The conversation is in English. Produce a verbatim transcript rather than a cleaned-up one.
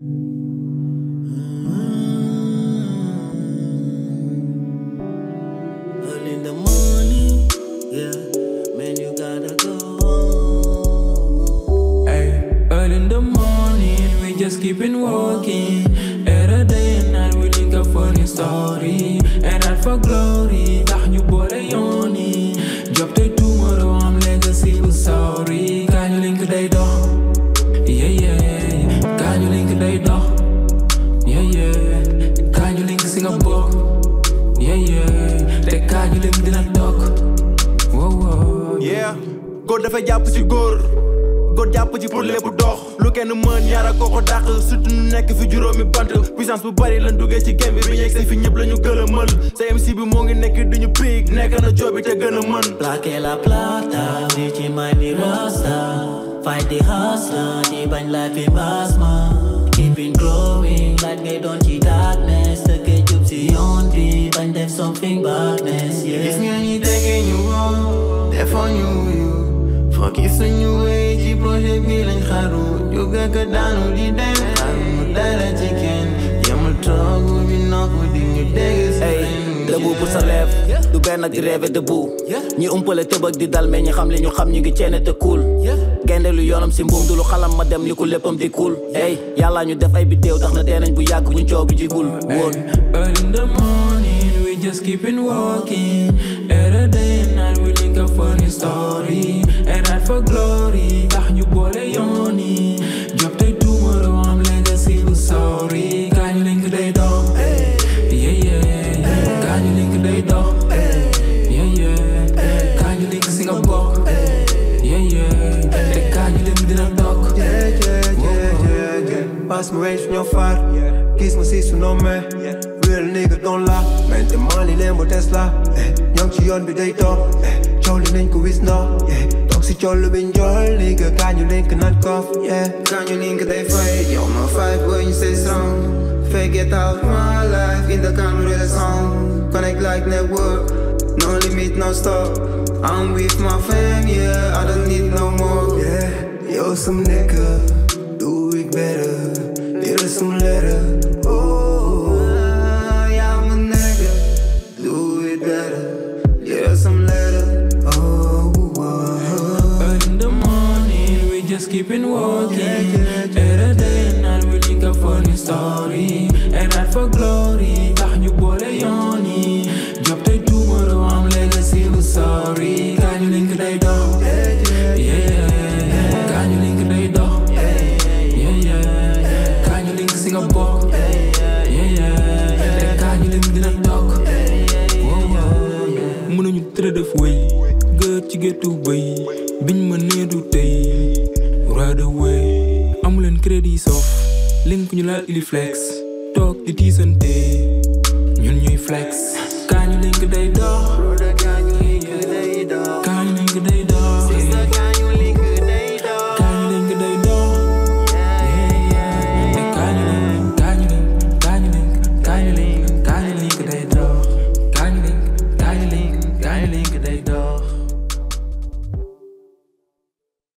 Early in the morning, yeah, man, you gotta go. Hey, early in the morning, we just keepin' walking. Every day and night we link up for the story, and all for glory. That you bought a yoni. Drop the tomorrow, I'm legacy with sorry. Can you link today though? Yeah, yeah, can you link today though? Yeah, yeah, can you link to Singapore? Yeah, yeah, te can you link dina tok? Wow, wow. Yeah, God dafa japp ci góor, God japp ci pour lépp dox. Lu kenn mën yara ko ko dàq, surtout ñu nekk fi juróomi bant. Puissance bu bari lañ duggee ci game bi, bu ñeek fi ñëpp lañu gëlëmal. Sa M C bi moo ngi nekk duñu piig, nekk na job bi te gën a mën. Plaqué la plata, di ci may ni rasta. Fight the hustler, the bind life in basma. Keeping glowing, light gate on the darkness. The gate up to on the bind them something badness, yeah. It's me taking you on, they're for you, you. Fuck it's on your way, the project will and haru. You got a down with the damn, I'm that chicken. You're my truck, we'll be knocked with the days. Hey. Debout pour sa lève, du benn ak di rêve debout. Ñi umpale tëbëk di dal mais ñi xam li ñu xam ñu ngi ceene te cool. Gaynde lu yoonam si mbuum du lu xalam ma dem li ku léppam di cool. Hey, yàlla ñu def ay bidéew tax na dee nañ bu yàgg ñu coow bi jigul woon. Early in the morning we just keepin' walking. Every day and night we link up for new story. And ride for glory, tax ñu boole yoon yi. Job tey tomorrow am legacy bu sorry. Kañ ñu link day doom. Pass me range from your fire, kiss me see no man. Real nigga don't lie, man the money Lambo Tesla. Young Chion be day top, Jolly Link with no. Toxic Jolly been Jolly nigga, can you link not cough? Yeah, can you link they fight? You're my fight when you stay strong. Fake it out my life in the camera song. Connect like network, no limit, no stop. I'm with my fam, yeah, I don't need no more. Yeah, yo some nigga, do it better. Some letter, oh, yeah, I'm a nigga, do it better. Yeah, some letter, oh, oh. Early in the morning, we just keepin' walking. Every day and night we link up for new story. And ride for glory, tax ñu boole yoon yi. Job tey tomorrow am legacy bu sorry. Kañ ñu link day dox, yeah. Kañ ñu link day dox. Get away, bin ma nee du tey, right away. Amuleen crédit sof, link ñu laal ili flex, toog di tiisante, ñun ñuy flex. Kañu link day dox.